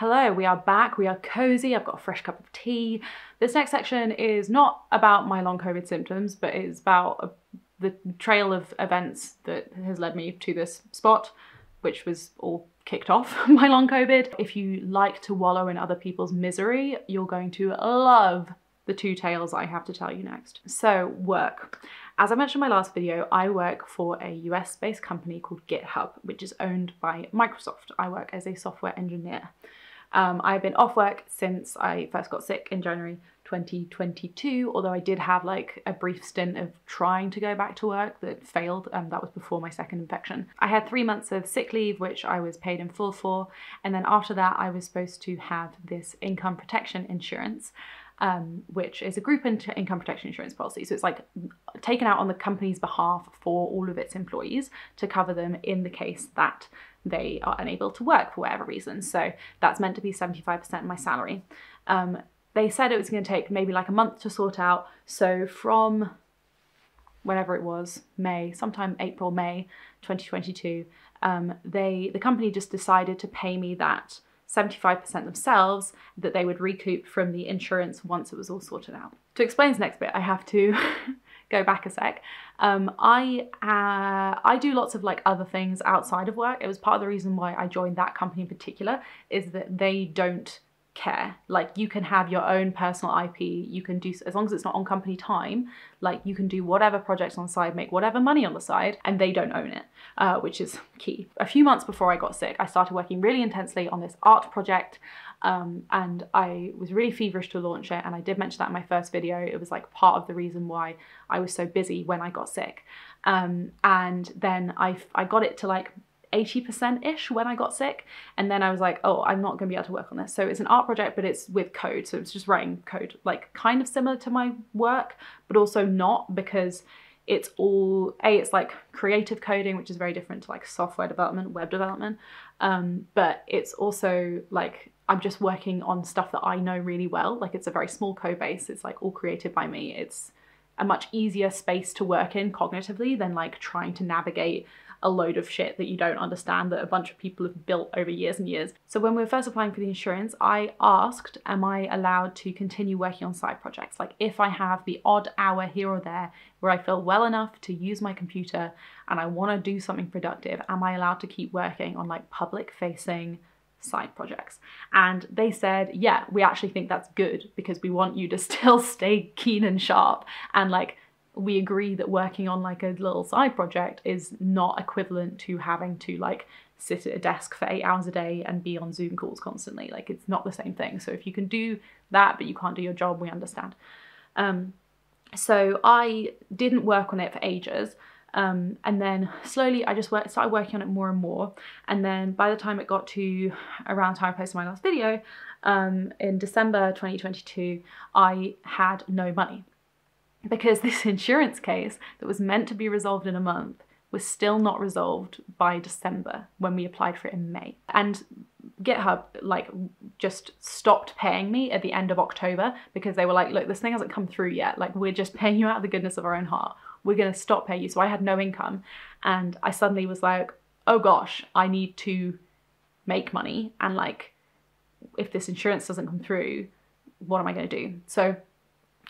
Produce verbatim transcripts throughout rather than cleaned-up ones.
Hello, we are back, we are cozy, I've got a fresh cup of tea. This next section is not about my long COVID symptoms, but it's about a, the trail of events that has led me to this spot, which was all kicked off by long COVID. If you like to wallow in other people's misery, you're going to love the two tales I have to tell you next. So, work. As I mentioned in my last video, I work for a U S based company called GitHub, which is owned by Microsoft. I work as a software engineer. Um, I've been off work since I first got sick in January twenty twenty-two, although I did have like a brief stint of trying to go back to work that failed, and um, that was before my second infection. I had three months of sick leave, which I was paid in full for, and then after that I was supposed to have this income protection insurance, um, which is a group income protection insurance policy. So it's like taken out on the company's behalf for all of its employees to cover them in the case that they are unable to work for whatever reason. So that's meant to be seventy-five percent of my salary. Um, they said it was going to take maybe like a month to sort out. So from whenever it was, May, sometime April, May twenty twenty-two, um, they the company just decided to pay me that seventy-five percent themselves, that they would recoup from the insurance once it was all sorted out. To explain this next bit, I have to go back a sec. Um, I, uh, I do lots of like other things outside of work. It was part of the reason why I joined that company in particular, is that they don't care. Like, you can have your own personal I P, you can do, as long as it's not on company time, like you can do whatever projects on the side, make whatever money on the side, and they don't own it, uh, which is key. A few months before I got sick, I started working really intensely on this art project, um, and I was really feverish to launch it, and I did mention that in my first video. It was like part of the reason why I was so busy when I got sick, um, and then I, I got it to like eighty percent-ish when I got sick, and then I was like, oh, I'm not gonna be able to work on this. So it's an art project, but it's with code, so it's just writing code, like kind of similar to my work, but also not, because it's all, A, it's like creative coding, which is very different to like software development, web development, um, but it's also like, I'm just working on stuff that I know really well. Like, it's a very small code base, it's like all created by me. It's a much easier space to work in cognitively than like trying to navigate a load of shit that you don't understand that a bunch of people have built over years and years. So when we were first applying for the insurance, I asked, am I allowed to continue working on side projects? Like, if I have the odd hour here or there where I feel well enough to use my computer and I want to do something productive, am I allowed to keep working on like public facing side projects? And they said, yeah, we actually think that's good, because we want you to still stay keen and sharp, and like, we agree that working on like a little side project is not equivalent to having to like sit at a desk for eight hours a day and be on Zoom calls constantly. Like, it's not the same thing. So if you can do that but you can't do your job, we understand. Um, so I didn't work on it for ages. Um, and then slowly I just worked, started working on it more and more. And then by the time it got to around the time I posted my last video, um, in December twenty twenty-two, I had no money, because this insurance case that was meant to be resolved in a month was still not resolved by December when we applied for it in May. And GitHub like just stopped paying me at the end of October, because they were like, look, this thing hasn't come through yet. Like, we're just paying you out of the goodness of our own heart. We're gonna stop paying you. So I had no income, and I suddenly was like, oh gosh, I need to make money. And like, if this insurance doesn't come through, what am I gonna do? So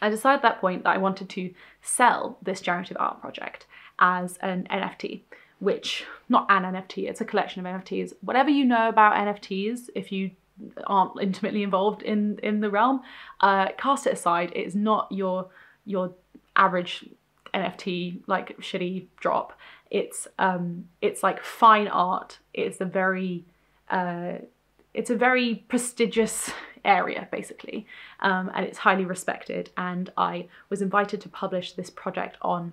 I decided at that point that I wanted to sell this generative art project as an N F T, which, not an N F T, it's a collection of N F Ts. Whatever you know about N F Ts, if you aren't intimately involved in, in the realm, uh, cast it aside. It is not your, your average N F T, like shitty drop. It's, um, it's like fine art. It's a very, uh, it's a very prestigious area, basically, um, and it's highly respected, and I was invited to publish this project on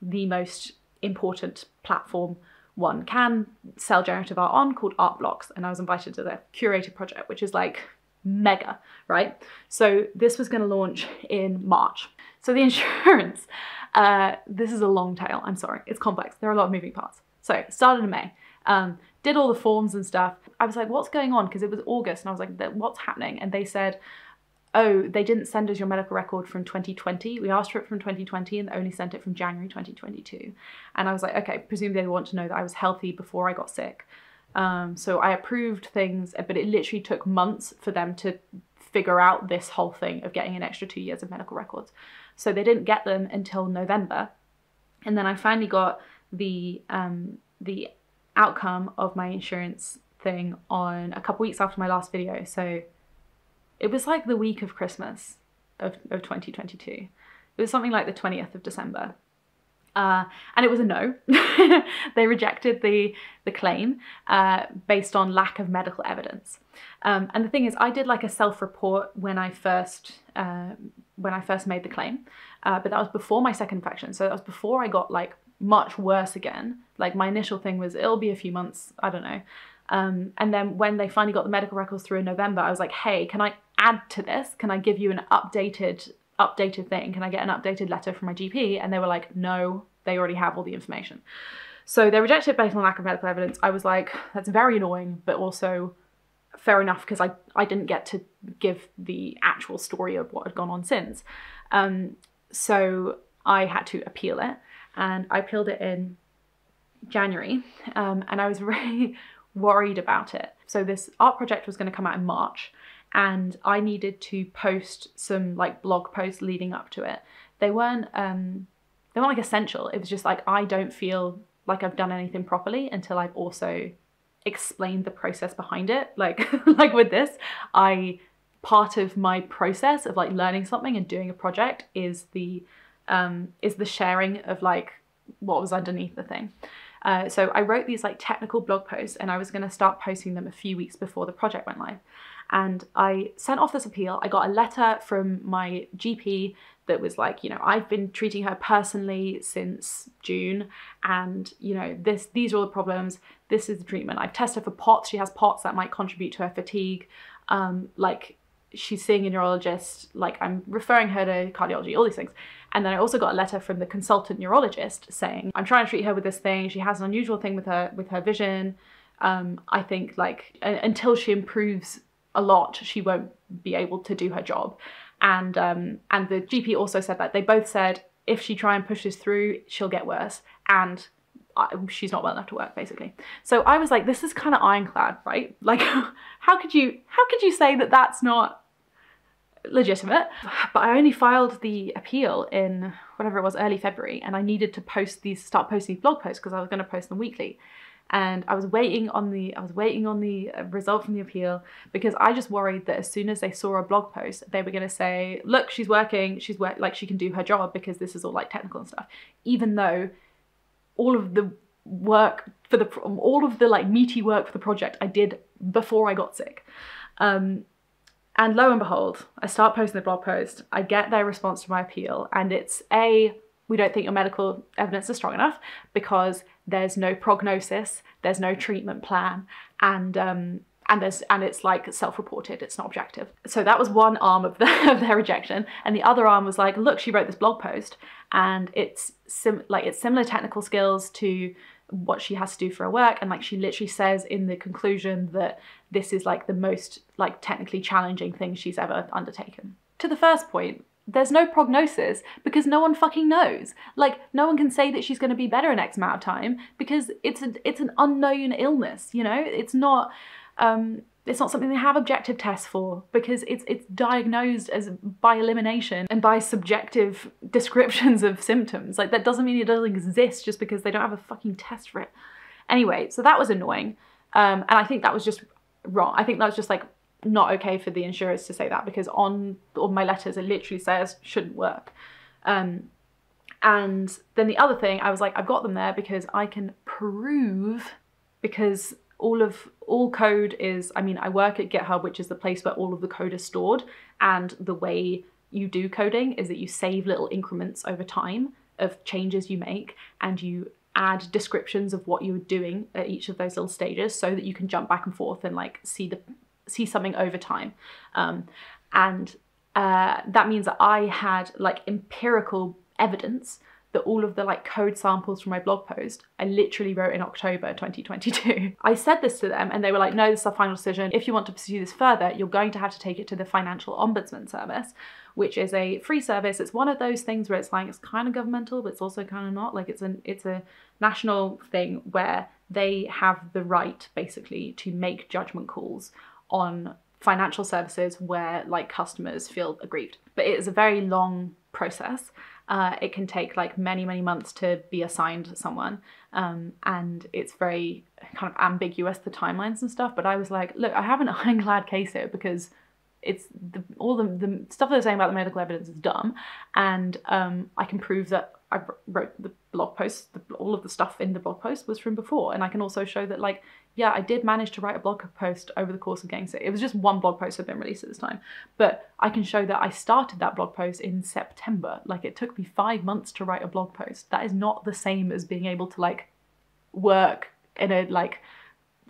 the most important platform one can sell generative art on, called Art Blocks, and I was invited to their curated project, which is like mega, right? So this was going to launch in March. So the insurance, uh, this is a long tale, I'm sorry, it's complex, there are a lot of moving parts. So started in May. Um, did all the forms and stuff. I was like, what's going on? Because it was August, and I was like, what's happening? And they said, oh, they didn't send us your medical record from twenty twenty. We asked for it from twenty twenty, and they only sent it from January twenty twenty-two. And I was like, okay, presumably they want to know that I was healthy before I got sick. Um, so I approved things, but it literally took months for them to figure out this whole thing of getting an extra two years of medical records. So they didn't get them until November. And then I finally got the, um, the outcome of my insurance thing on a couple weeks after my last video. So it was like the week of Christmas of, of twenty twenty-two. It was something like the twentieth of December. Uh, and it was a no. They rejected the, the claim uh, based on lack of medical evidence. Um, and the thing is, I did like a self-report when I first uh, when I first made the claim, uh, but that was before my second infection. So that was before I got like much worse again. Like my initial thing was, it'll be a few months, I don't know. Um, and then when they finally got the medical records through in November, I was like, hey, can I add to this? Can I give you an updated updated thing? Can I get an updated letter from my G P? And they were like, no, they already have all the information. So they rejected it based on lack of medical evidence. I was like, that's very annoying, but also fair enough, because I, I didn't get to give the actual story of what had gone on since. Um, so I had to appeal it, and I appealed it in January, um, and I was really worried about it. So this art project was going to come out in March, and I needed to post some like blog posts leading up to it. They weren't, um, they weren't like essential. It was just like, I don't feel like I've done anything properly until I've also explained the process behind it. Like, like with this, I, part of my process of like learning something and doing a project is the, um, is the sharing of like what was underneath the thing. Uh, so I wrote these like technical blog posts, and I was going to start posting them a few weeks before the project went live. And I sent off this appeal. I got a letter from my G P that was like, you know, I've been treating her personally since June, and you know, this, these are all the problems. This is the treatment. I've tested for POTS. She has POTS that might contribute to her fatigue. Um, like she's seeing a neurologist, like I'm referring her to cardiology, all these things. And then I also got a letter from the consultant neurologist saying, I'm trying to treat her with this thing. She has an unusual thing with her, with her vision. Um, I think like uh, until she improves a lot, she won't be able to do her job. And um, and the G P also said that. They both said, if she try and push this through, she'll get worse. And I, she's not well enough to work, basically. So I was like, this is kind of ironclad, right? Like, how could you, how could you say that that's not legitimate? But I only filed the appeal in whatever it was, early February. And I needed to post these, start posting these blog posts because I was going to post them weekly. And I was waiting on the, I was waiting on the result from the appeal, because I just worried that as soon as they saw a blog post, they were going to say, look, she's working, she's work, like she can do her job, because this is all like technical and stuff. Even though all of the work for the, all of the like meaty work for the project I did before I got sick. Um, and lo and behold, I start posting the blog post, I get their response to my appeal, and it's a, we don't think your medical evidence is strong enough because there's no prognosis, there's no treatment plan, and um, and there's and it's like self-reported, it's not objective. So that was one arm of, the, of their rejection, and the other arm was like, look, she wrote this blog post, and it's sim like it's similar technical skills to what she has to do for her work, and like she literally says in the conclusion that this is like the most like technically challenging thing she's ever undertaken. To the first point, there's no prognosis because no one fucking knows. Like, no one can say that she's going to be better in X amount of time because it's a, it's an unknown illness, you know? It's not um, it's not something they have objective tests for, because it's it's diagnosed as by elimination and by subjective descriptions of symptoms. Like, that doesn't mean it doesn't exist just because they don't have a fucking test for it. Anyway, so that was annoying. Um, and I think that was just wrong. I think that was just like, not okay for the insurers to say that, because on all my letters it literally says shouldn't work. Um, and then the other thing, I was like, I've got them there because I can prove, because all of all code is, I mean, I work at GitHub, which is the place where all of the code is stored, and the way you do coding is that you save little increments over time of changes you make, and you add descriptions of what you're doing at each of those little stages so that you can jump back and forth and like see the see something over time. Um, and uh, that means that I had like empirical evidence that all of the like code samples from my blog post, I literally wrote in October twenty twenty-two. I said this to them and they were like, no, this is our final decision. If you want to pursue this further, you're going to have to take it to the Financial Ombudsman Service, which is a free service. It's one of those things where it's like, it's kind of governmental, but it's also kind of not. Like, it's an, it's a national thing where they have the right basically to make judgment calls on financial services where like customers feel aggrieved. But it is a very long process. Uh, it can take like many, many months to be assigned to someone. Um, and it's very kind of ambiguous, the timelines and stuff. But I was like, look, I have an ironclad case here because it's the, all the, the stuff they're saying about the medical evidence is dumb. And um, I can prove that I wrote the blog post, the, all of the stuff in the blog post was from before. And I can also show that like, yeah, I did manage to write a blog post over the course of getting sick. It was just one blog post had been released at this time, but I can show that I started that blog post in September. Like it took me five months to write a blog post. That is not the same as being able to like work in a like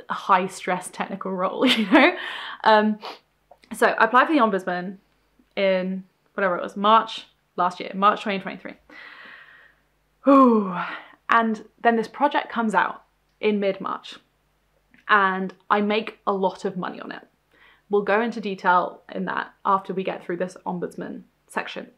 high stress technical role, you know? Um, so I applied for the Ombudsman in whatever it was, March last year, March twenty twenty-three. Ooh. And then this project comes out in mid-March and I make a lot of money on it. We'll go into detail in that after we get through this Ombudsman section.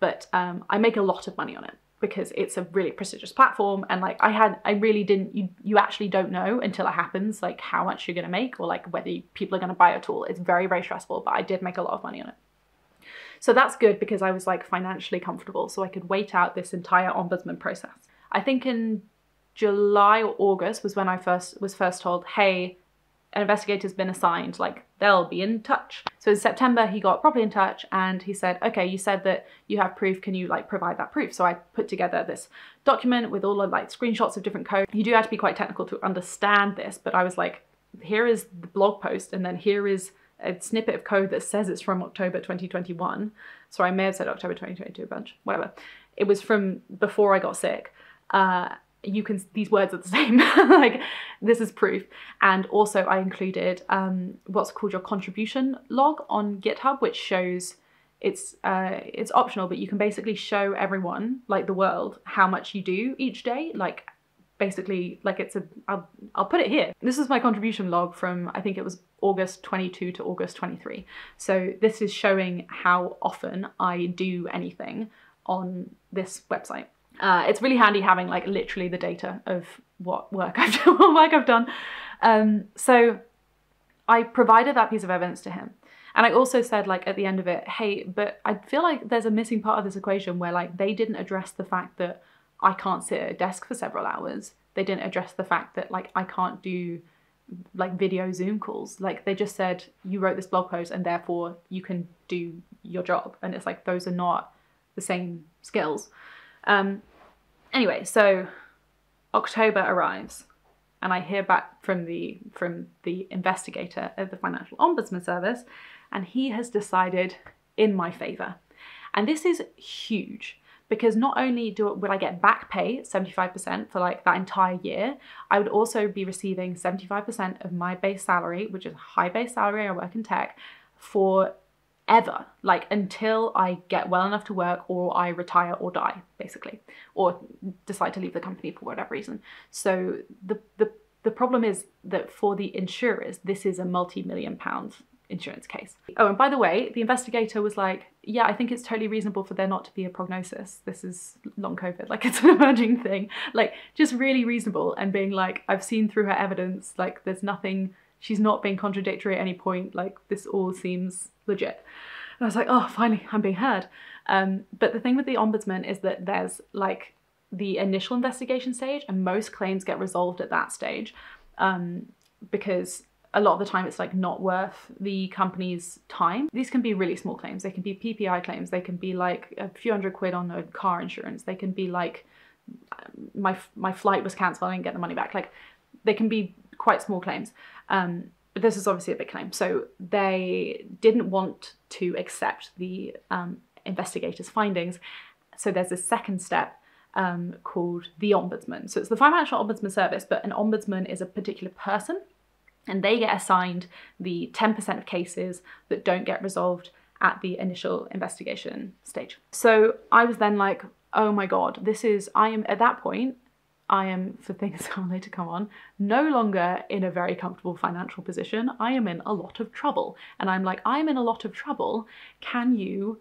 But um, I make a lot of money on it because it's a really prestigious platform. And like I had, I really didn't, you, you actually don't know until it happens, like how much you're going to make or like whether you, people are going to buy a tool. It's very, very stressful, but I did make a lot of money on it. So that's good because I was like financially comfortable, so I could wait out this entire Ombudsman process. I think in July or August was when I first was first told, hey, an investigator's been assigned, like they'll be in touch. So in September he got properly in touch and he said, okay, you said that you have proof, can you like provide that proof? So I put together this document with all of like screenshots of different code. You do have to be quite technical to understand this, but I was like, here is the blog post and then here is a snippet of code that says it's from October twenty twenty-one. So I may have said October twenty twenty-two a bunch, whatever. It was from before I got sick. Uh, you can, these words are the same, like this is proof. And also I included um, what's called your contribution log on GitHub, which shows it's, uh, it's optional, but you can basically show everyone, like the world, how much you do each day, like basically like it's a, I'll, I'll put it here. This is my contribution log from, I think it was August twenty-two to August twenty-three. So this is showing how often I do anything on this website. Uh, it's really handy having like literally the data of what work I've done, what work I've done. Um, so I provided that piece of evidence to him. And I also said like at the end of it, hey, but I feel like there's a missing part of this equation where like they didn't address the fact that I can't sit at a desk for several hours. They didn't address the fact that like I can't do like video Zoom calls. Like they just said, you wrote this blog post and therefore you can do your job. And it's like, those are not the same skills. Um, anyway, so October arrives and I hear back from the, from the investigator of the Financial Ombudsman Service, and he has decided in my favor. And this is huge. Because not only do would I get back pay, seventy-five percent for like that entire year, I would also be receiving seventy-five percent of my base salary, which is a high base salary, I work in tech, forever, like until I get well enough to work or I retire or die, basically, or decide to leave the company for whatever reason. So the, the, the problem is that for the insurers, this is a multi-million pound insurance case. Oh, and by the way, the investigator was like, yeah, I think it's totally reasonable for there not to be a prognosis. This is long COVID, like it's an emerging thing, like just really reasonable, and being like, I've seen through her evidence, like there's nothing, she's not being contradictory at any point, like this all seems legit. And I was like, oh, finally, I'm being heard. Um, but the thing with the Ombudsman is that there's like the initial investigation stage, and most claims get resolved at that stage um, because a lot of the time it's like not worth the company's time. These can be really small claims. They can be P P I claims. They can be like a few hundred quid on a car insurance. They can be like my my flight was cancelled, I didn't get the money back. Like they can be quite small claims. Um, but this is obviously a big claim. So they didn't want to accept the um, investigator's findings. So there's a second step um, called the Ombudsman. So it's the Financial Ombudsman Service, but an Ombudsman is a particular person. And they get assigned the ten percent of cases that don't get resolved at the initial investigation stage. So I was then like, oh my God, this is, I am at that point, I am, for things that will later come on, no longer in a very comfortable financial position. I am in a lot of trouble. And I'm like, I'm in a lot of trouble. Can you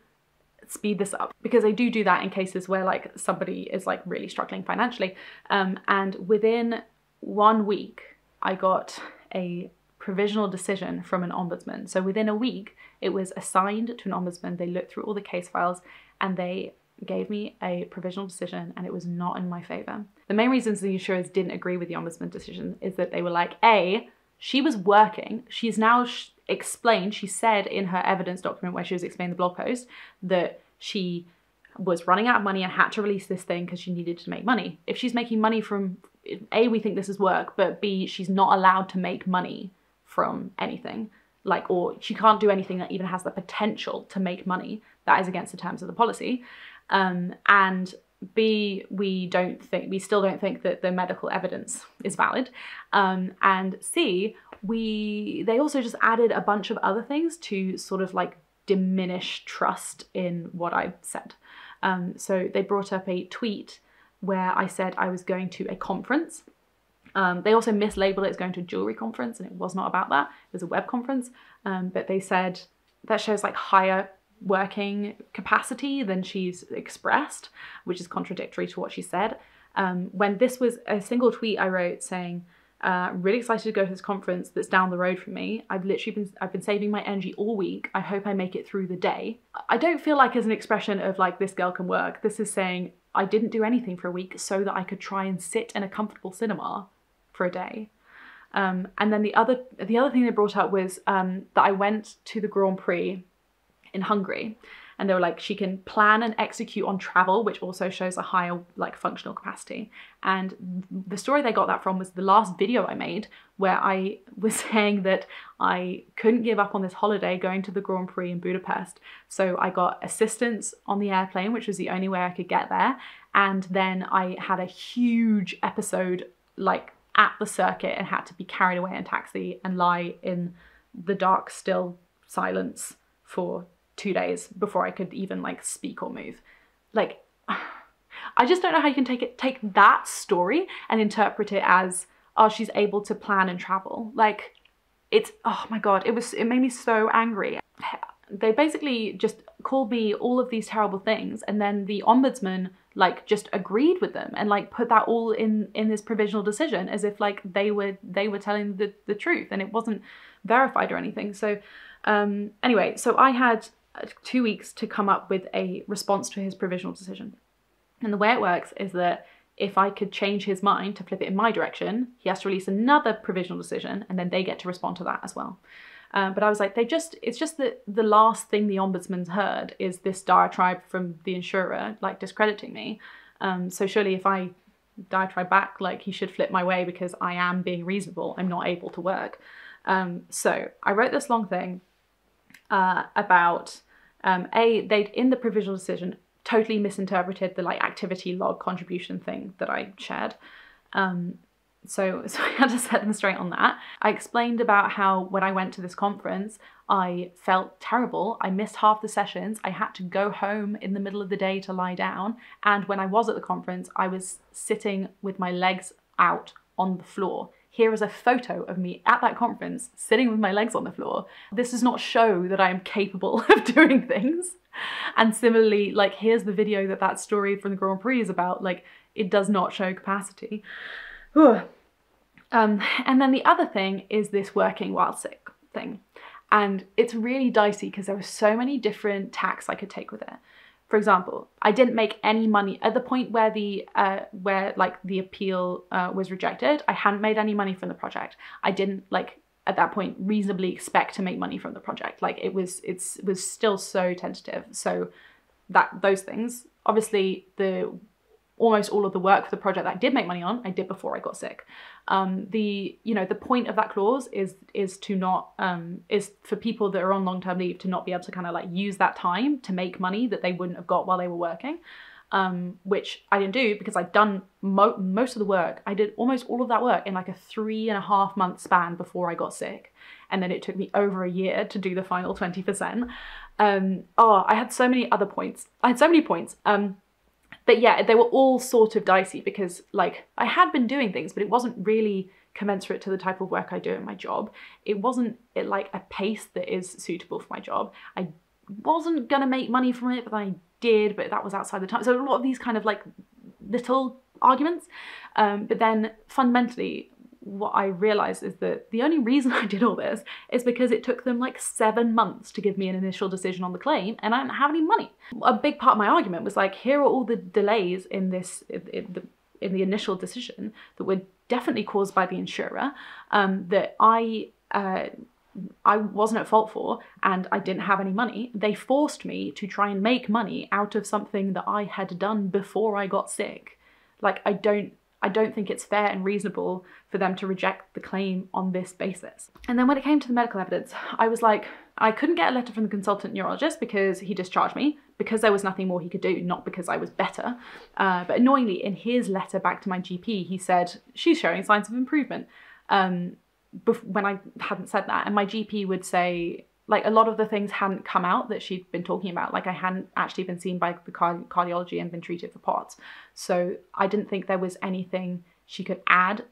speed this up? Because they do do that in cases where like somebody is like really struggling financially. Um, and within one week, I got a provisional decision from an ombudsman. So within a week, it was assigned to an ombudsman. They looked through all the case files and they gave me a provisional decision, and it was not in my favor. The main reasons the insurers didn't agree with the ombudsman decision is that they were like, A, she was working. She's now sh explained, she said in her evidence document where she was explaining the blog post that she was running out of money and had to release this thing because she needed to make money. If she's making money from, A, we think this is work, but B, she's not allowed to make money from anything. Like, or she can't do anything that even has the potential to make money. That is against the terms of the policy. Um, and B, we don't think, we still don't think that the medical evidence is valid. Um, and C, we, they also just added a bunch of other things to sort of like diminish trust in what I said. Um, so they brought up a tweet where I said I was going to a conference. Um, they also mislabeled it as going to a jewelry conference, and it was not about that. It was a web conference, um, but they said that shows like higher working capacity than she's expressed, which is contradictory to what she said. Um, when this was a single tweet I wrote saying, uh, really excited to go to this conference that's down the road from me. I've literally been, I've been saving my energy all week. I hope I make it through the day. I don't feel like as an expression of like, this girl can work. This is saying I didn't do anything for a week so that I could try and sit in a comfortable cinema for a day. Um, and then the other, the other thing they brought up was um, that I went to the Grand Prix in Hungary, and they were like, she can plan and execute on travel, which also shows a higher like functional capacity. And the story they got that from was the last video I made, where I was saying that I couldn't give up on this holiday going to the Grand Prix in Budapest. So I got assistance on the airplane, which was the only way I could get there. And then I had a huge episode like at the circuit and had to be carried away in a taxi and lie in the dark, still silence for two days before I could even like speak or move. Like, I just don't know how you can take it, take that story and interpret it as, oh, she's able to plan and travel. Like, it's, oh my God, it was, it made me so angry. They basically just called me all of these terrible things, and then the ombudsman like just agreed with them and like put that all in in this provisional decision as if like they were they were telling the the truth, and it wasn't verified or anything. So um anyway, so I had two weeks to come up with a response to his provisional decision. And the way it works is that if I could change his mind to flip it in my direction, he has to release another provisional decision, and then they get to respond to that as well. Uh, but I was like, they just, it's just that the last thing the ombudsman's heard is this diatribe from the insurer, like discrediting me. Um, so surely if I diatribe back, like he should flip my way because I am being reasonable, I'm not able to work. Um, so I wrote this long thing uh, about, um, A, they'd in the provisional decision totally misinterpreted the like activity log contribution thing that I shared. Um, So, so I had to set them straight on that. I explained about how when I went to this conference, I felt terrible. I missed half the sessions. I had to go home in the middle of the day to lie down. And when I was at the conference, I was sitting with my legs out on the floor. Here is a photo of me at that conference, sitting with my legs on the floor. This does not show that I am capable of doing things. And similarly, like, here's the video that that story from the Grand Prix is about. Like, it does not show capacity. Ooh. Um, and then the other thing is this working while sick thing. And it's really dicey because there were so many different tacks I could take with it. For example, I didn't make any money at the point where the, uh, where like the appeal uh, was rejected. I hadn't made any money from the project. I didn't like at that point reasonably expect to make money from the project. Like it was, it's, it was still so tentative. So that those things, obviously the almost all of the work for the project that I did make money on, I did before I got sick. Um, the, you know, the point of that clause is is to not, um, is for people that are on long-term leave to not be able to kind of like use that time to make money that they wouldn't have got while they were working, um, which I didn't do because I'd done mo most of the work. I did almost all of that work in like a three and a half month span before I got sick. And then it took me over a year to do the final twenty percent. Um, oh, I had so many other points. I had so many points. Um, But yeah, they were all sort of dicey because like I had been doing things, but it wasn't really commensurate to the type of work I do in my job. It wasn't at like a pace that is suitable for my job. I wasn't gonna make money from it, but I did, but that was outside the time. So a lot of these kind of like little arguments. Um, but then fundamentally what I realized is that the only reason I did all this is because it took them like seven months to give me an initial decision on the claim, and I didn't have any money. A big part of my argument was like, here are all the delays in this, in the, in the initial decision that were definitely caused by the insurer, um, that I, uh, I wasn't at fault for, and I didn't have any money. They forced me to try and make money out of something that I had done before I got sick. Like, I don't, I don't think it's fair and reasonable for them to reject the claim on this basis. And then when it came to the medical evidence, I was like, I couldn't get a letter from the consultant neurologist because he discharged me, because there was nothing more he could do, not because I was better. Uh, but annoyingly, in his letter back to my G P, he said, she's showing signs of improvement, um, when I hadn't said that. And my G P would say, like, a lot of the things hadn't come out that she'd been talking about. Like, I hadn't actually been seen by the cardi cardiology and been treated for POTS. So I didn't think there was anything she could add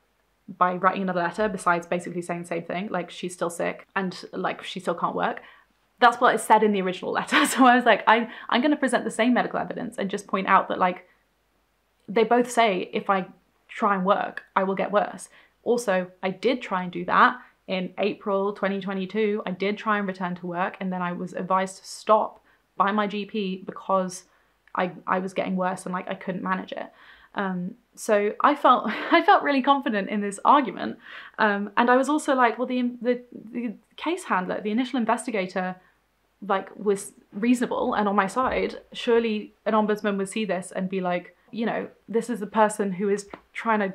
by writing another letter besides basically saying the same thing. Like, she's still sick and like she still can't work. That's what it said in the original letter. So I was like, I, I'm going to present the same medical evidence and just point out that, like, they both say if I try and work, I will get worse. Also, I did try and do that. In April twenty twenty-two, I did try and return to work, and then I was advised to stop by my G P because I, I was getting worse and like I couldn't manage it. Um, so I felt I felt really confident in this argument, um, and I was also like, well, the, the the case handler, the initial investigator, like, was reasonable and on my side. Surely an ombudsman would see this and be like, you know, this is the person who is trying to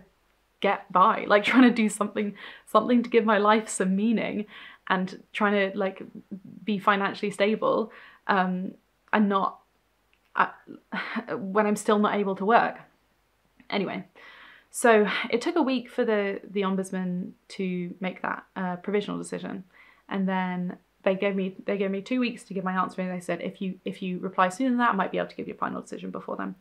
get by, like trying to do something something to give my life some meaning and trying to like be financially stable, um and not uh, when I'm still not able to work. Anyway, so it took a week for the the ombudsman to make that uh, provisional decision, and then they gave me they gave me two weeks to give my answer, and they said if you if you reply sooner than that, I might be able to give you a final decision before then.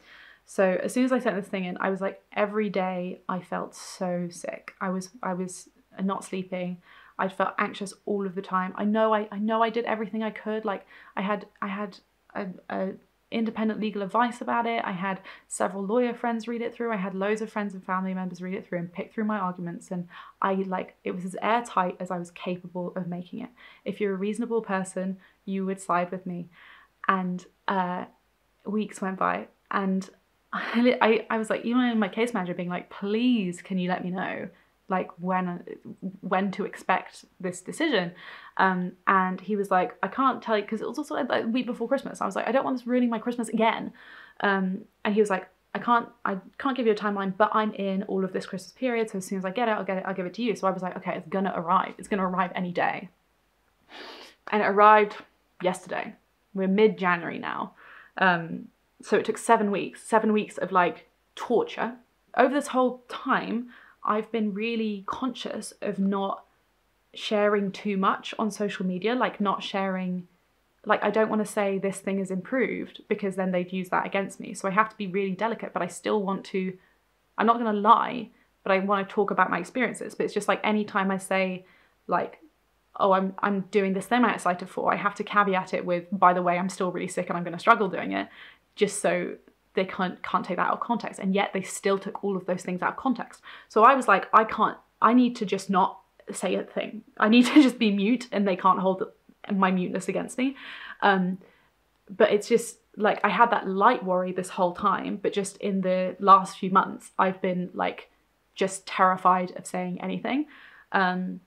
So as soon as I sent this thing in, I was like, every day I felt so sick. I was I was not sleeping. I felt anxious all of the time. I know I I know I did everything I could. Like, I had I had a, a independent legal advice about it. I had several lawyer friends read it through. I had loads of friends and family members read it through and pick through my arguments. And I like it was as airtight as I was capable of making it. If you're a reasonable person, you would side with me. And uh, weeks went by, and I, I was like, even my case manager being like, please, can you let me know, like, when when to expect this decision? Um, and he was like, I can't tell you, because it was also like a week before Christmas. I was like, I don't want this ruining my Christmas again. Um, and he was like, I can't, I can't give you a timeline, but I'm in all of this Christmas period, so as soon as I get it, I'll get it, I'll give it to you. So I was like, okay, it's gonna arrive. It's gonna arrive any day. And it arrived yesterday. We're mid-January now. Um, So it took seven weeks, seven weeks of like torture. Over this whole time, I've been really conscious of not sharing too much on social media, like not sharing, like I don't want to say this thing is improved because then they'd use that against me. So I have to be really delicate, but I still want to, I'm not going to lie, but I want to talk about my experiences. But it's just like anytime I say like, oh, I'm, I'm doing this thing outside of four, I have to caveat it with, by the way, I'm still really sick and I'm going to struggle doing it. Just so they can't can't take that out of context. And yet they still took all of those things out of context. So I was like, I can't, I need to just not say a thing. I need to just be mute and they can't hold my muteness against me. Um, but it's just like, I had that light worry this whole time, but just in the last few months, I've been like, just terrified of saying anything, um,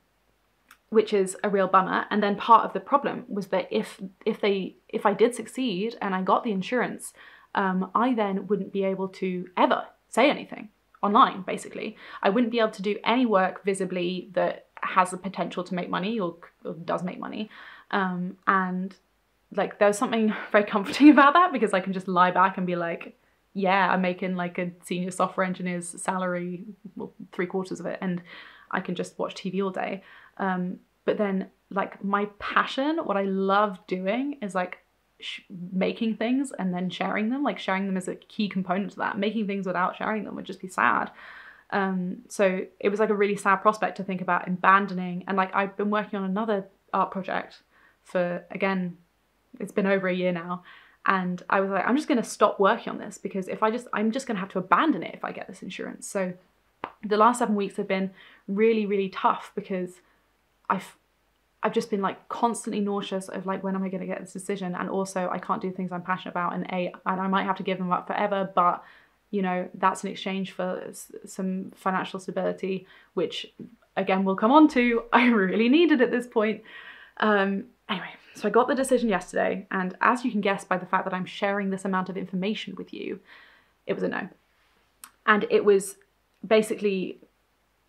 which is a real bummer. And then part of the problem was that if if they if I did succeed and I got the insurance, um, I then wouldn't be able to ever say anything online, basically. I wouldn't be able to do any work visibly that has the potential to make money or, or does make money. Um, and like, there's something very comforting about that because I can just lie back and be like, yeah, I'm making like a senior software engineer's salary, well, three quarters of it, and I can just watch T V all day. Um, but then like my passion, what I love doing is like sh making things and then sharing them, like sharing them is a key component to that. Making things without sharing them would just be sad. Um, so it was like a really sad prospect to think about abandoning. And like, I've been working on another art project for, again, it's been over a year now. And I was like, I'm just going to stop working on this because if I just, I'm just going to have to abandon it if I get this insurance. So the last seven weeks have been really, really tough because I've I've just been like constantly nauseous of like, when am I going to get this decision? And also I can't do things I'm passionate about, and a and I might have to give them up forever, but you know, that's in exchange for some financial stability, which again we'll come on to. I really needed at this point. Um, anyway, so I got the decision yesterday, and as you can guess by the fact that I'm sharing this amount of information with you, it was a no. And it was basically,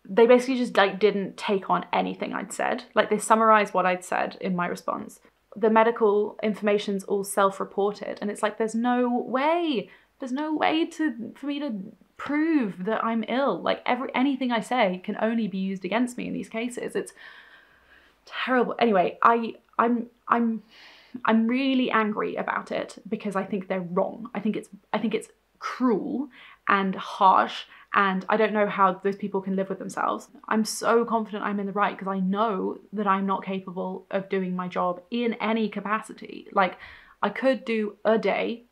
they basically just like didn't take on anything I'd said. Like they summarized what I'd said in my response. The medical information's all self-reported, and it's like, there's no way, there's no way to for me to prove that I'm ill. Like every anything I say can only be used against me in these cases. It's terrible. Anyway, I I'm I'm I'm really angry about it because I think they're wrong. I think it's I think it's cruel and harsh, and I don't know how those people can live with themselves. I'm so confident I'm in the right because I know that I'm not capable of doing my job in any capacity. Like I could do a day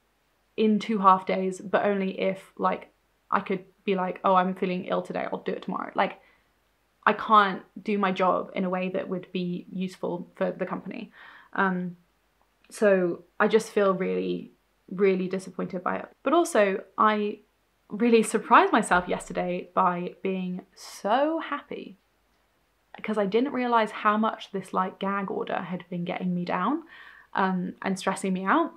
in two half days, but only if like I could be like, oh, I'm feeling ill today, I'll do it tomorrow. Like I can't do my job in a way that would be useful for the company. Um, so I just feel really, really disappointed by it. But also I really surprised myself yesterday by being so happy because I didn't realize how much this like gag order had been getting me down um, and stressing me out.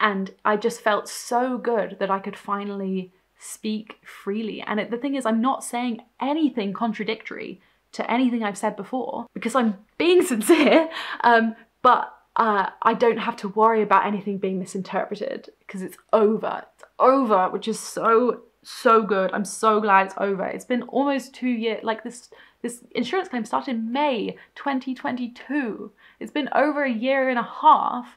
And I just felt so good that I could finally speak freely. And it, the thing is, I'm not saying anything contradictory to anything I've said before because I'm being sincere, um, but uh, I don't have to worry about anything being misinterpreted because it's over. It's over, which is so, so good. I'm so glad it's over. It's been almost two years, like this, this insurance claim started in May twenty twenty-two. It's been over a year and a half.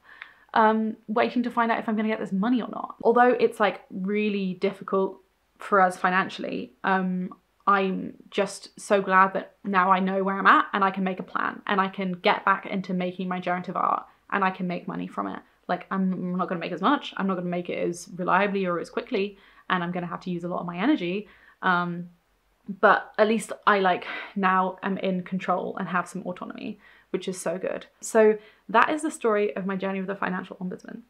Um, waiting to find out if I'm going to get this money or not. Although it's like really difficult for us financially, um, I'm just so glad that now I know where I'm at and I can make a plan and I can get back into making my generative art and I can make money from it. Like I'm not going to make as much, I'm not going to make it as reliably or as quickly, and I'm going to have to use a lot of my energy. Um, but at least I like now am in control and have some autonomy, which is so good. So that is the story of my journey with the Financial Ombudsman.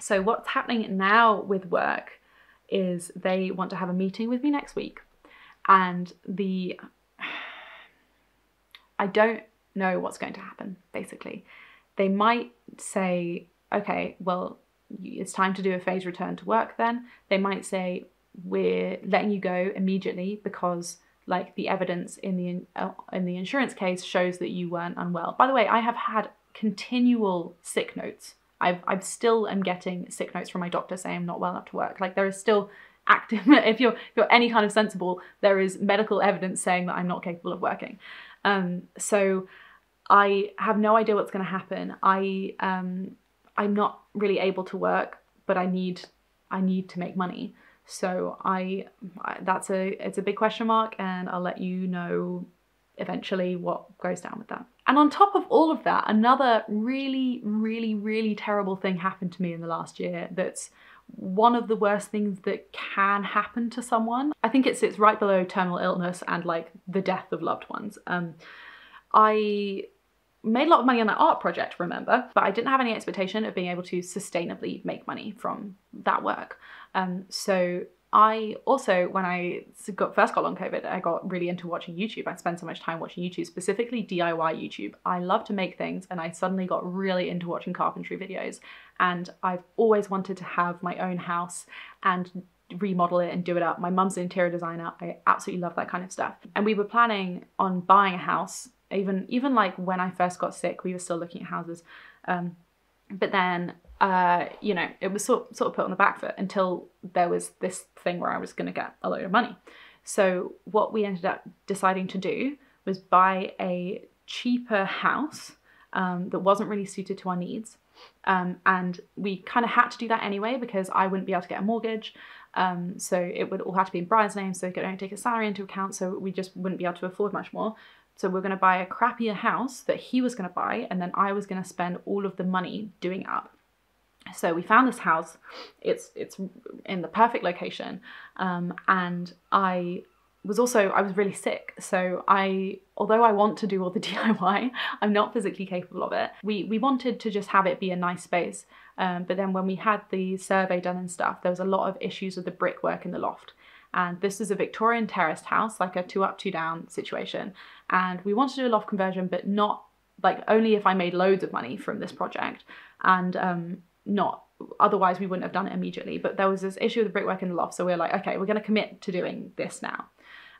So what's happening now with work is they want to have a meeting with me next week. And the, I don't know what's going to happen, basically. They might say, okay, well, it's time to do a phased return to work then. They might say, we're letting you go immediately because like the evidence in the uh, in the insurance case shows that you weren't unwell. By the way, I have had continual sick notes. I've I've still am getting sick notes from my doctor saying I'm not well enough to work. Like there is still active. If you're if you're any kind of sensible, there is medical evidence saying that I'm not capable of working. Um, so I have no idea what's going to happen. I um I'm not really able to work, but I need I need to make money. So I, that's a, it's a big question mark, and I'll let you know eventually what goes down with that. And on top of all of that, another really, really, really terrible thing happened to me in the last year. That's one of the worst things that can happen to someone. I think it sits right below terminal illness and like the death of loved ones. Um, I made a lot of money on that art project, remember, but I didn't have any expectation of being able to sustainably make money from that work. Um, so I also, when I got, first got long COVID, I got really into watching YouTube. I spend so much time watching YouTube, specifically D I Y YouTube. I love to make things, and I suddenly got really into watching carpentry videos, and I've always wanted to have my own house and remodel it and do it up. My mum's an interior designer. I absolutely love that kind of stuff. And we were planning on buying a house. Even, even like when I first got sick, we were still looking at houses. Um, but then, uh, you know, it was sort, sort of put on the back foot until there was this thing where I was going to get a load of money. So what we ended up deciding to do was buy a cheaper house um, that wasn't really suited to our needs. Um, and we kind of had to do that anyway because I wouldn't be able to get a mortgage. Um, so it would all have to be in Brian's name, so he could only take his salary into account. So we just wouldn't be able to afford much more. So we're going to buy a crappier house that he was going to buy, and then I was going to spend all of the money doing up. So we found this house. It's it's in the perfect location, um, and I was also, I was really sick. So I, although I want to do all the D I Y, I'm not physically capable of it. We, we wanted to just have it be a nice space. Um, but then when we had the survey done and stuff, there was a lot of issues with the brickwork in the loft. And this is a Victorian terraced house, like a two up, two down situation. And we wanted to do a loft conversion, but not like only if I made loads of money from this project, and um, not otherwise we wouldn't have done it immediately. But there was this issue with the brickwork in the loft. So we were like, okay, we're going to commit to doing this now.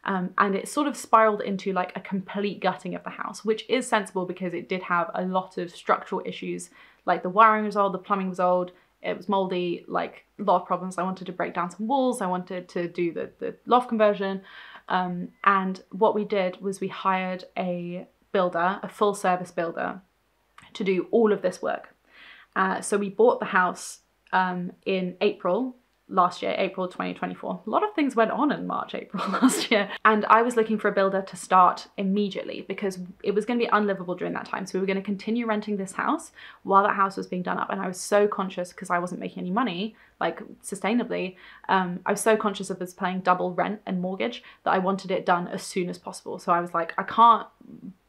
Um, and it sort of spiraled into like a complete gutting of the house, which is sensible because it did have a lot of structural issues. Like the wiring was old, the plumbing was old, it was moldy, like a lot of problems. I wanted to break down some walls. I wanted to do the, the loft conversion. Um, and what we did was we hired a builder, a full service builder, to do all of this work. Uh, so we bought the house um, in April last year, April twenty twenty-four. A lot of things went on in March, April last year. And I was looking for a builder to start immediately because it was going to be unlivable during that time. So we were going to continue renting this house while that house was being done up. And I was so conscious because I wasn't making any money, like sustainably. Um, I was so conscious of us paying double rent and mortgage that I wanted it done as soon as possible. So I was like, I can't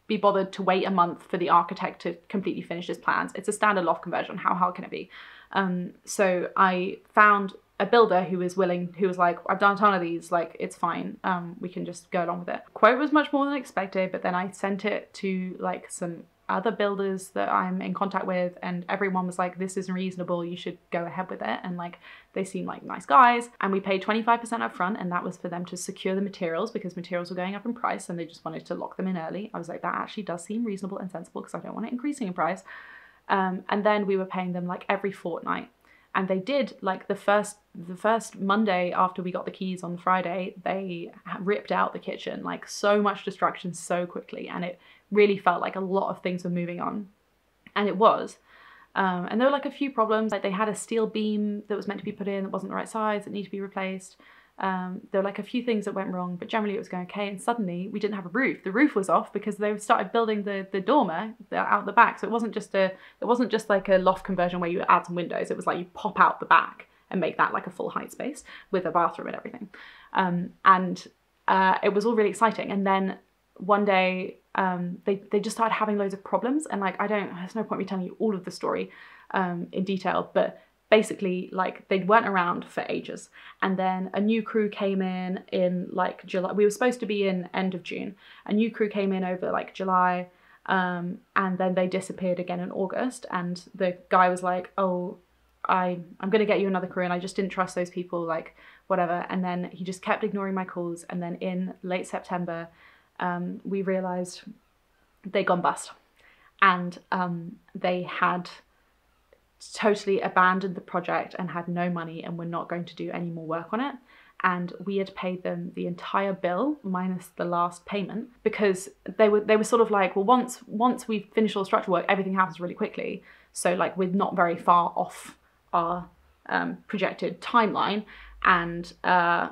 be bothered to wait a month for the architect to completely finish his plans. It's a standard loft conversion. How hard can it be? Um, so I found a builder who was willing, who was like, I've done a ton of these, like, it's fine. Um, we can just go along with it. Quote was much more than expected, but then I sent it to like some other builders that I'm in contact with, and everyone was like, this is reasonable, you should go ahead with it. And like, they seem like nice guys. And we paid twenty-five percent up front, and that was for them to secure the materials because materials were going up in price and they just wanted to lock them in early. I was like, that actually does seem reasonable and sensible because I don't want it increasing in price. Um, and then we were paying them like every fortnight. And they did, like the first the first Monday after we got the keys on Friday, they ripped out the kitchen, like so much destruction so quickly. And it really felt like a lot of things were moving on. And it was. Um, and there were like a few problems, like they had a steel beam that was meant to be put in that wasn't the right size, that needed to be replaced. Um, there were like a few things that went wrong, but generally it was going okay. And suddenly we didn't have a roof. The roof was off because they started building the, the dormer out the back. So it wasn't just a, it wasn't just like a loft conversion where you add some windows. It was like you pop out the back and make that like a full height space with a bathroom and everything. Um, and uh, it was all really exciting. And then one day um, they, they just started having loads of problems. And like, I don't, there's no point me telling you all of the story um, in detail, but basically like they weren't around for ages. And then a new crew came in in like July. We were supposed to be in end of June. A new crew came in over like July, um, and then they disappeared again in August. And the guy was like, oh, I, I'm going to get you another crew. And I just didn't trust those people, like whatever. And then he just kept ignoring my calls. And then in late September, um, we realized they'd gone bust, and um, they had totally abandoned the project and had no money and were not going to do any more work on it. And we had paid them the entire bill minus the last payment because they were they were sort of like, well, once once we finish all the structural work, everything happens really quickly. So like we're not very far off our um, projected timeline, and uh,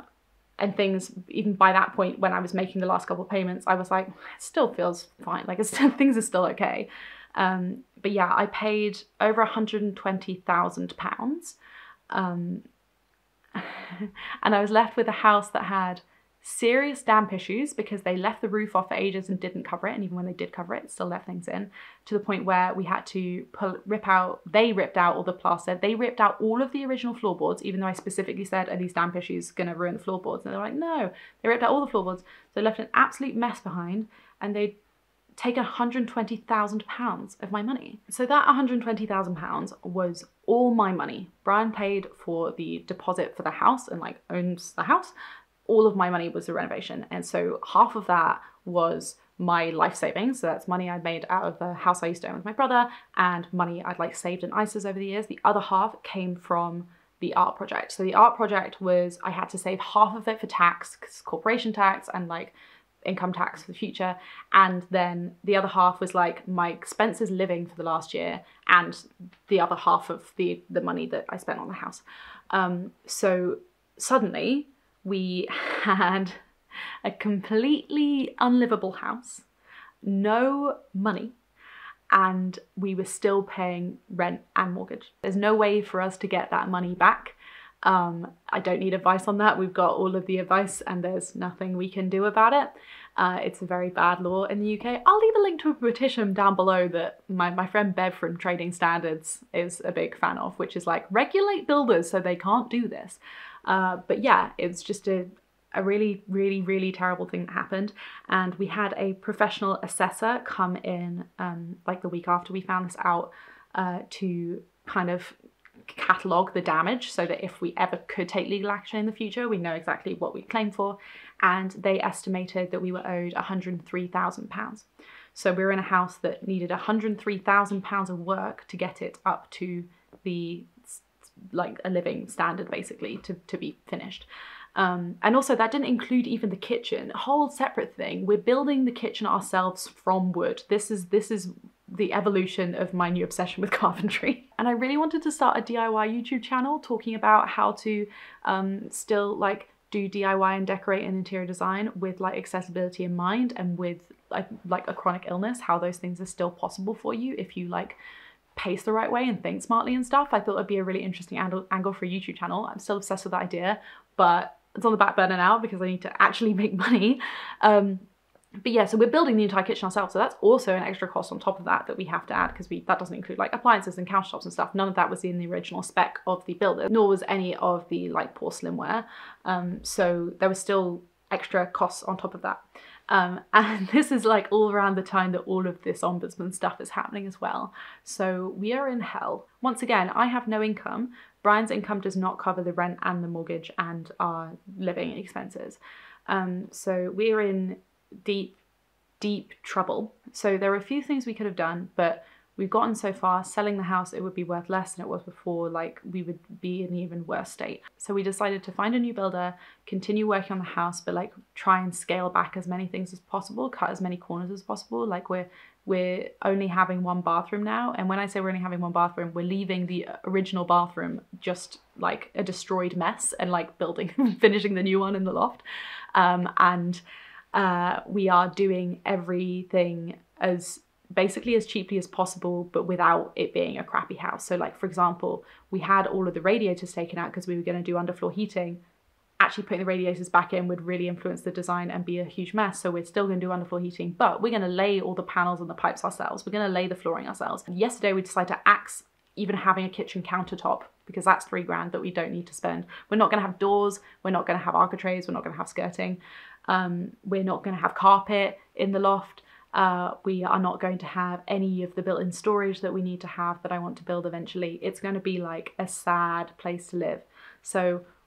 and things, even by that point when I was making the last couple of payments, I was like, it still feels fine. Like it's, things are still okay. Um, but yeah, I paid over one hundred and twenty thousand pounds, um, and I was left with a house that had serious damp issues because they left the roof off for ages and didn't cover it. And even when they did cover it, it still left things in, to the point where we had to pull, rip out, they ripped out all the plaster. They ripped out all of the original floorboards, even though I specifically said, are these damp issues going to ruin the floorboards? And they're like, no, they ripped out all the floorboards. So they left an absolute mess behind, and they take one hundred and twenty thousand pounds of my money. So that one hundred and twenty thousand pounds was all my money. Brian paid for the deposit for the house and like owns the house. All of my money was the renovation. And so half of that was my life savings. So that's money I'd made out of the house I used to own with my brother and money I'd like saved in I S As over the years. The other half came from the art project. So the art project was, I had to save half of it for tax, corporation tax and like income tax for the future, and then the other half was like my expenses living for the last year and the other half of the the money that I spent on the house. Um, so suddenly we had a completely unlivable house, no money, and we were still paying rent and mortgage. There's no way for us to get that money back. Um, I don't need advice on that. We've got all of the advice and there's nothing we can do about it. Uh, it's a very bad law in the U K. I'll leave a link to a petition down below that my, my friend Bev from Trading Standards is a big fan of, which is like, regulate builders so they can't do this. Uh, but yeah, it's just a, a really, really, really terrible thing that happened. And we had a professional assessor come in um, like the week after we found this out uh, to kind of catalogue the damage so that if we ever could take legal action in the future, we know exactly what we claim for. And they estimated that we were owed one hundred and three thousand pounds. So we were in a house that needed one hundred and three thousand pounds of work to get it up to the like a living standard, basically, to, to be finished. Um, and also that didn't include even the kitchen, a whole separate thing. We're building the kitchen ourselves from wood. This is, this is the evolution of my new obsession with carpentry. And I really wanted to start a D I Y YouTube channel talking about how to um, still like do D I Y and decorate and interior design with like accessibility in mind, and with like, like a chronic illness, how those things are still possible for you if you like pace the right way and think smartly and stuff. I thought it'd be a really interesting angle for a YouTube channel. I'm still obsessed with that idea, but it's on the back burner now because I need to actually make money. Um, But yeah, so we're building the entire kitchen ourselves, so that's also an extra cost on top of that that we have to add, because we that doesn't include like appliances and countertops and stuff. None of that was in the original spec of the builder, nor was any of the like porcelainware. Um, so there was still extra costs on top of that. Um, and this is like all around the time that all of this ombudsman stuff is happening as well. So we are in hell. Once again, I have no income. Brian's income does not cover the rent and the mortgage and our living expenses. Um, so we're in deep, deep trouble. So there are a few things we could have done, but we've gotten so far. Selling the house, it would be worth less than it was before. Like, we would be in an even worse state. So we decided to find a new builder, continue working on the house, but like try and scale back as many things as possible, cut as many corners as possible. Like we're we're only having one bathroom now, and when I say we're only having one bathroom, we're leaving the original bathroom just like a destroyed mess and like building finishing the new one in the loft. um and Uh, we are doing everything as basically as cheaply as possible, but without it being a crappy house. So like, for example, we had all of the radiators taken out because we were going to do underfloor heating. Actually putting the radiators back in would really influence the design and be a huge mess. So we're still going to do underfloor heating, but we're going to lay all the panels and the pipes ourselves. We're going to lay the flooring ourselves. And yesterday we decided to axe even having a kitchen countertop, because that's three grand that we don't need to spend. We're not going to have doors. We're not going to have architraves. We're not going to have skirting. Um, we're not going to have carpet in the loft. Uh, we are not going to have any of the built-in storage that we need to have that I want to build eventually. It's going to be like a sad place to live. So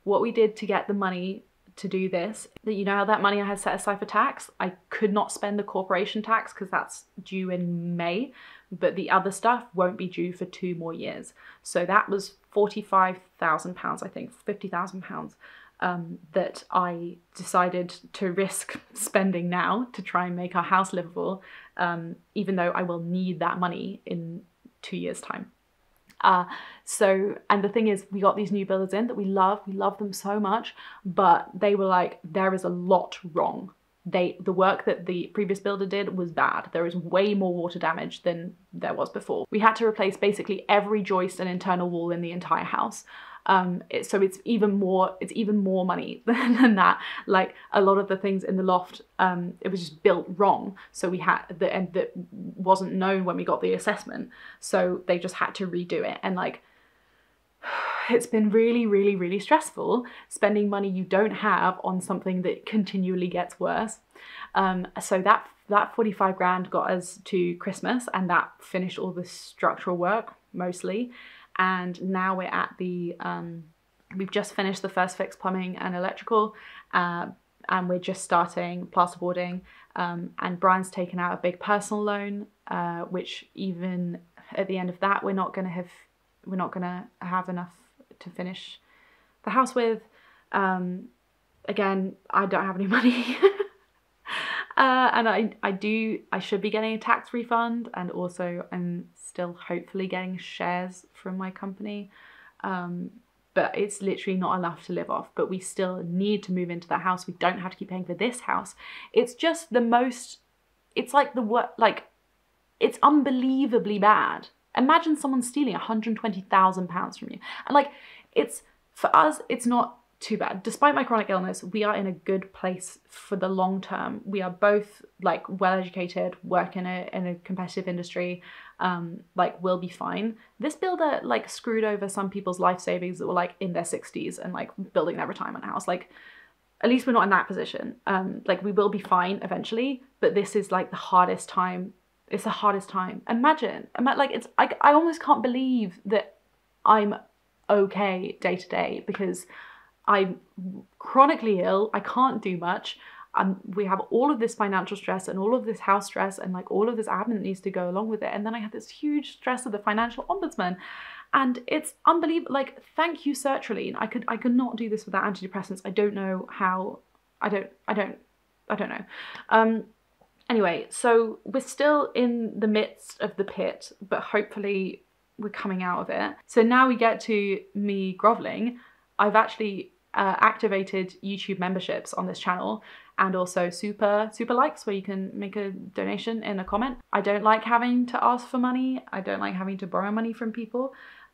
what we did to get the money to do this, that you know how that money I had set aside for tax, I could not spend the corporation tax because that's due in May, but the other stuff won't be due for two more years. So that was forty-five thousand pounds, I think, fifty thousand pounds. Um, that I decided to risk spending now to try and make our house livable, um, even though I will need that money in two years' time. Uh, so, and the thing is, we got these new builders in that we love, we love them so much, but they were like, there is a lot wrong. They, the work that the previous builder did was bad. There is way more water damage than there was before. We had to replace basically every joist and internal wall in the entire house. Um, it, so it's even more, it's even more money than, than that. Like a lot of the things in the loft, um, it was just built wrong. So we had the, and that wasn't known when we got the assessment. So they just had to redo it. And like, it's been really, really, really stressful spending money you don't have on something that continually gets worse. Um, so that, that forty-five grand got us to Christmas, and that finished all the structural work mostly. And now we're at the, um, we've just finished the first fix plumbing and electrical, uh, and we're just starting plasterboarding. Um, and Brian's taken out a big personal loan, uh, which even at the end of that, we're not going to have, we're not going to have enough to finish the house with. Um, again, I don't have any money. Uh, and I, I do, I should be getting a tax refund, and also I'm still hopefully getting shares from my company. Um, but it's literally not enough to live off, but we still need to move into that house. We don't have to keep paying for this house. It's just the most, it's like the work, like it's unbelievably bad. Imagine someone stealing one hundred and twenty thousand pounds from you. And like, it's for us, it's not too bad. Despite my chronic illness, we are in a good place for the long term. We are both like well-educated, work in a, in a competitive industry, um, like we'll be fine. This builder like screwed over some people's life savings that were like in their sixties and like building their retirement house. Like, at least we're not in that position. Um, like we will be fine eventually, but this is like the hardest time. It's the hardest time. Imagine, like it's, I, I almost can't believe that I'm okay day to day because I'm chronically ill, I can't do much, um, we have all of this financial stress and all of this house stress and like all of this admin that needs to go along with it, and then I have this huge stress of the financial ombudsman, and it's unbelievable. Like, thank you, sertraline. I could I could not do this without antidepressants. I don't know how, I don't, I don't, I don't know. Um, anyway, so we're still in the midst of the pit, but hopefully we're coming out of it. So now we get to me groveling. I've actually Uh, activated YouTube memberships on this channel and also super super likes where you can make a donation in a comment. I don't like having to ask for money. I don't like having to borrow money from people.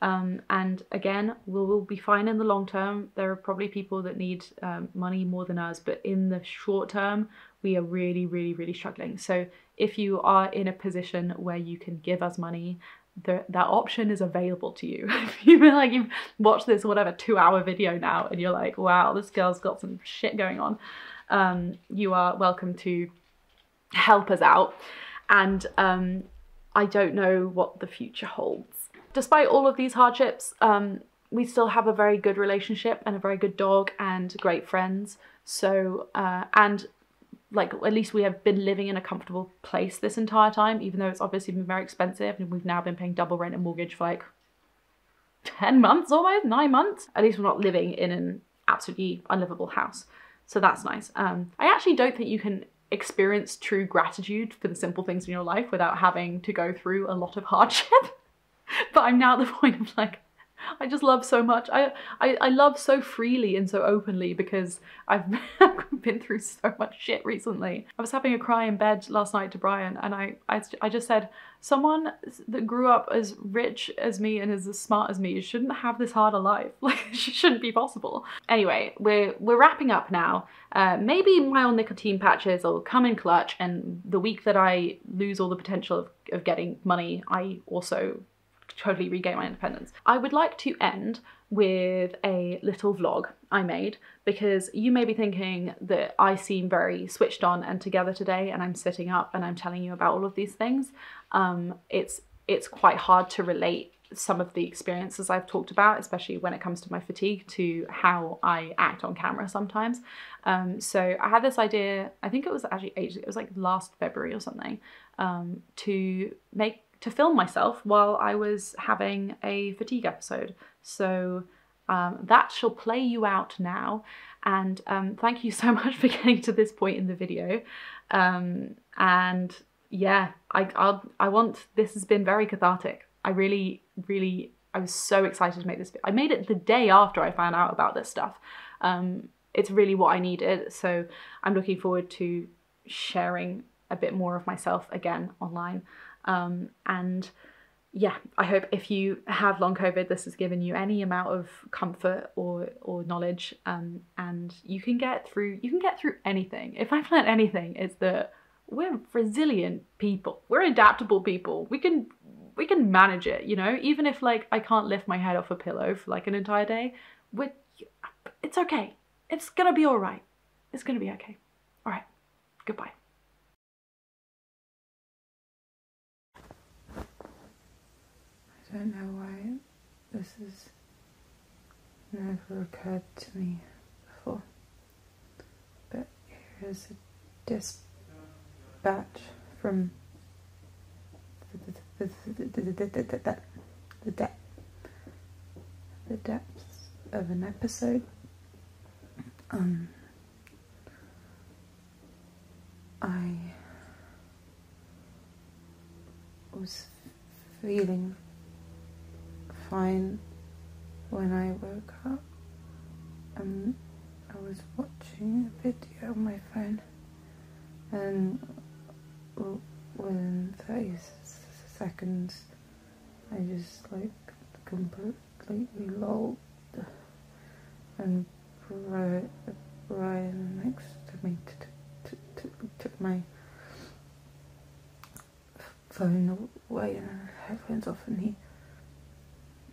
Um, and again, we'll, we'll be fine in the long term. There are probably people that need um, money more than us, but in the short term, we are really, really, really struggling. So if you are in a position where you can give us money, The, that option is available to you. If you feel like you've watched this whatever two hour video now and you're like, wow, this girl's got some shit going on, um, you are welcome to help us out. And um, I don't know what the future holds. Despite all of these hardships, um, we still have a very good relationship and a very good dog and great friends. So, uh, and like, at least we have been living in a comfortable place this entire time, even though it's obviously been very expensive and we've now been paying double rent and mortgage for like ten months, almost nine months. At least we're not living in an absolutely unlivable house. So that's nice. Um, I actually don't think you can experience true gratitude for the simple things in your life without having to go through a lot of hardship. But I'm now at the point of like, I just love so much. I, I, I love so freely and so openly because I've been through so much shit recently. I was having a cry in bed last night to Brian, and I, I, I just said, someone that grew up as rich as me and is as smart as me shouldn't have this hard a life. Like, it shouldn't be possible. Anyway, we're, we're wrapping up now. Uh, maybe my old nicotine patches will come in clutch, and the week that I lose all the potential of, of getting money, I also totally regain my independence. I would like to end with a little vlog I made, because you may be thinking that I seem very switched on and together today, and I'm sitting up and I'm telling you about all of these things. Um, it's, it's quite hard to relate some of the experiences I've talked about, especially when it comes to my fatigue, to how I act on camera sometimes. Um, so I had this idea, I think it was actually ages, it was like last February or something, um, to make to film myself while I was having a fatigue episode. So um, that shall play you out now. And um, thank you so much for getting to this point in the video. Um, and yeah, I, I'll, I want, this has been very cathartic. I really, really, I was so excited to make this. I made it the day after I found out about this stuff. Um, it's really what I needed. So I'm looking forward to sharing a bit more of myself again online. Um, and yeah, I hope if you have long COVID, this has given you any amount of comfort or, or knowledge, um, and you can get through, you can get through anything. If I've learned anything, it's that we're resilient people. We're adaptable people. We can, we can manage it, you know, even if like I can't lift my head off a pillow for like an entire day, we're, it's okay. It's gonna be all right. It's gonna be okay. All right. Goodbye. I don't know why this has never occurred to me before, but here is a dispatch from the, the, the, the, the, the, the, the, depth, the depths of an episode um, I was feeling fine when I woke up, and I was watching a video on my phone, and within thirty seconds I just like completely lulled and Brian next to me t t t t took my phone away and headphones off, and he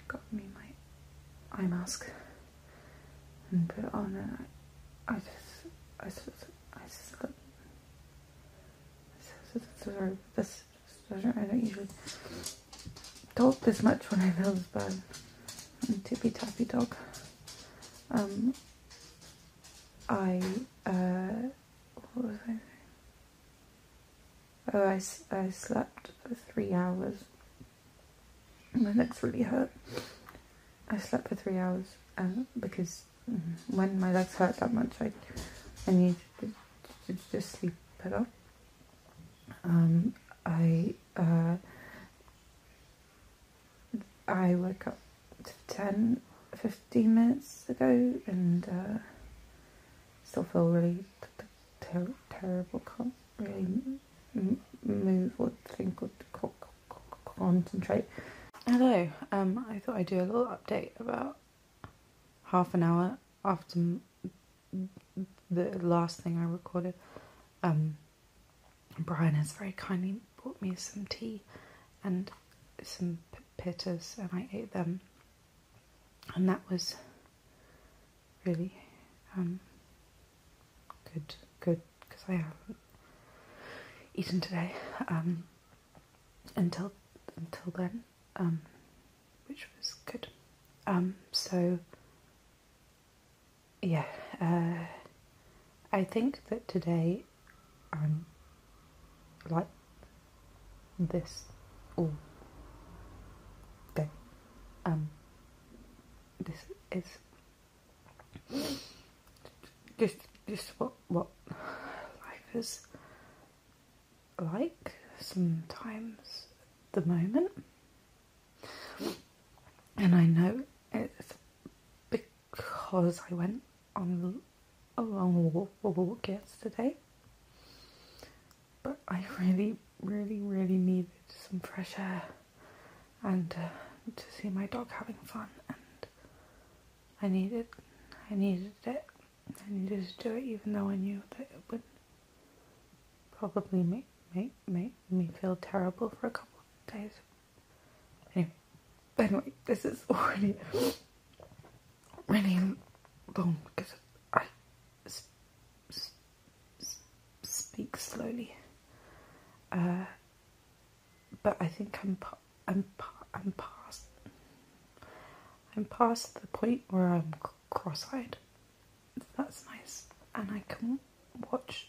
got me my eye mask and put it on, and I, I just, I just, I just, I just, sorry, this, I don't, I don't usually talk this much when I feel this bad. I'm tippy tappy dog. Um, I, uh, what was I saying? Oh, I, I slept for three hours. My legs really hurt. I slept for three hours um, because when my legs hurt that much, I, I needed to, to, to just sleep better. Um, I, uh, I woke up ten, fifteen minutes ago and uh, still feel really ter terrible. Can't really move or think or concentrate. Hello, um, I thought I'd do a little update about half an hour after the last thing I recorded. Um, Brian has very kindly brought me some tea and some pittas, and I ate them, and that was really um, good, good, because I haven't eaten today um, until until then, um, which was good. Um, so yeah, uh, I think that today I'm like this all day. Um, this is just just what what life is like sometimes at the moment, and I know it's because I went on a long walk, walk yesterday, but I really really really needed some fresh air and uh, to see my dog having fun, and I needed I needed it I needed to do it, even though I knew that it would probably make Make, make me feel terrible for a couple of days. Anyway, anyway this is already really long because I sp sp sp speak slowly. Uh, but I think I'm pa I'm pa I'm past I'm past the point where I'm cross-eyed. That's nice, and I can watch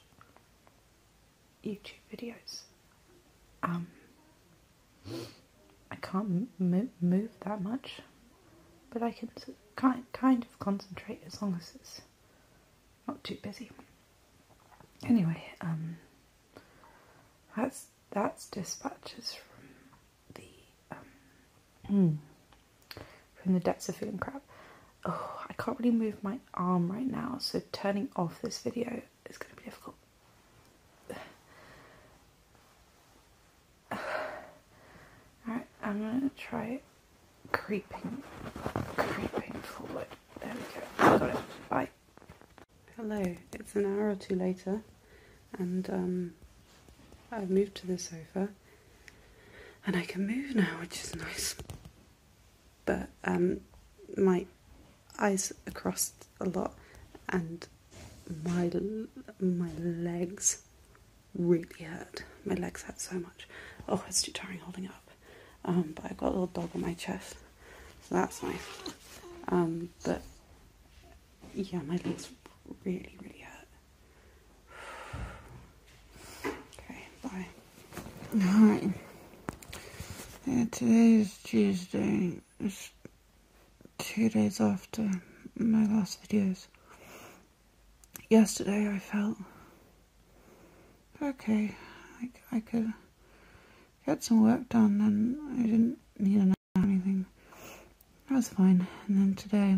YouTube videos. Um, I can't m move that much, but I can kind kind of concentrate as long as it's not too busy. Anyway, um, that's that's dispatches from the um, from the depths of feeling crap. Oh, I can't really move my arm right now, so turning off this video is going to be difficult. I'm gonna try creeping, creeping forward. There we go. Got it. Bye. Hello. It's an hour or two later, and um, I've moved to the sofa, and I can move now, which is nice. But um, my eyes are crossed a lot, and my my legs really hurt. My legs hurt so much. Oh, it's too tiring holding up. Um, but I've got a little dog on my chest, so that's nice. Um, but yeah, my legs really, really hurt. Okay, bye. Hi. Yeah, today is Tuesday. It's two days after my last videos. Yesterday I felt okay. I, I could get some work done, and I didn't need to know anything. That was fine. And then today,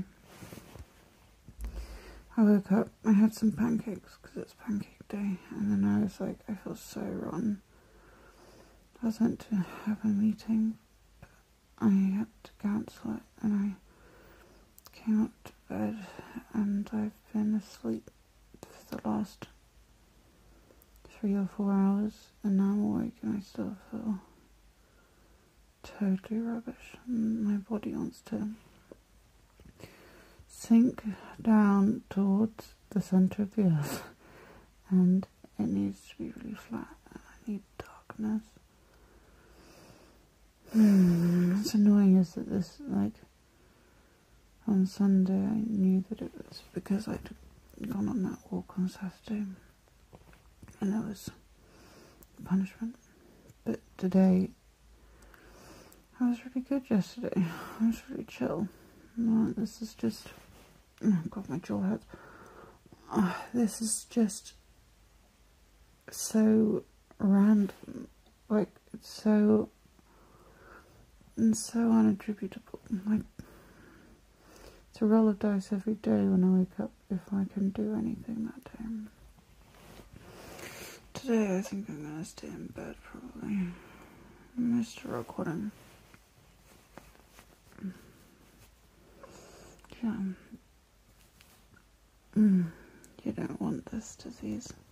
I woke up, I had some pancakes, because it's pancake day, and then I was like, I feel so rotten. I was meant to have a meeting, but I had to cancel it, and I came up bed and I've been asleep for the last three or four hours and now I'm awake and I still feel totally rubbish and my body wants to sink down towards the centre of the earth and it needs to be really flat and I need darkness. Mm, what's annoying is that this, like, on Sunday I knew that it was because I'd gone on that walk on Saturday and it was punishment. But today I was really good yesterday. I was really chill. No, this is just, oh god, my jaw hurts. Oh, this is just so random, like, it's so, and so unattributable, like, it's a roll of dice every day when I wake up if I can do anything that day. Today I think I'm gonna stay in bed probably. Mister Recording. Yeah. Mm. You don't want this disease.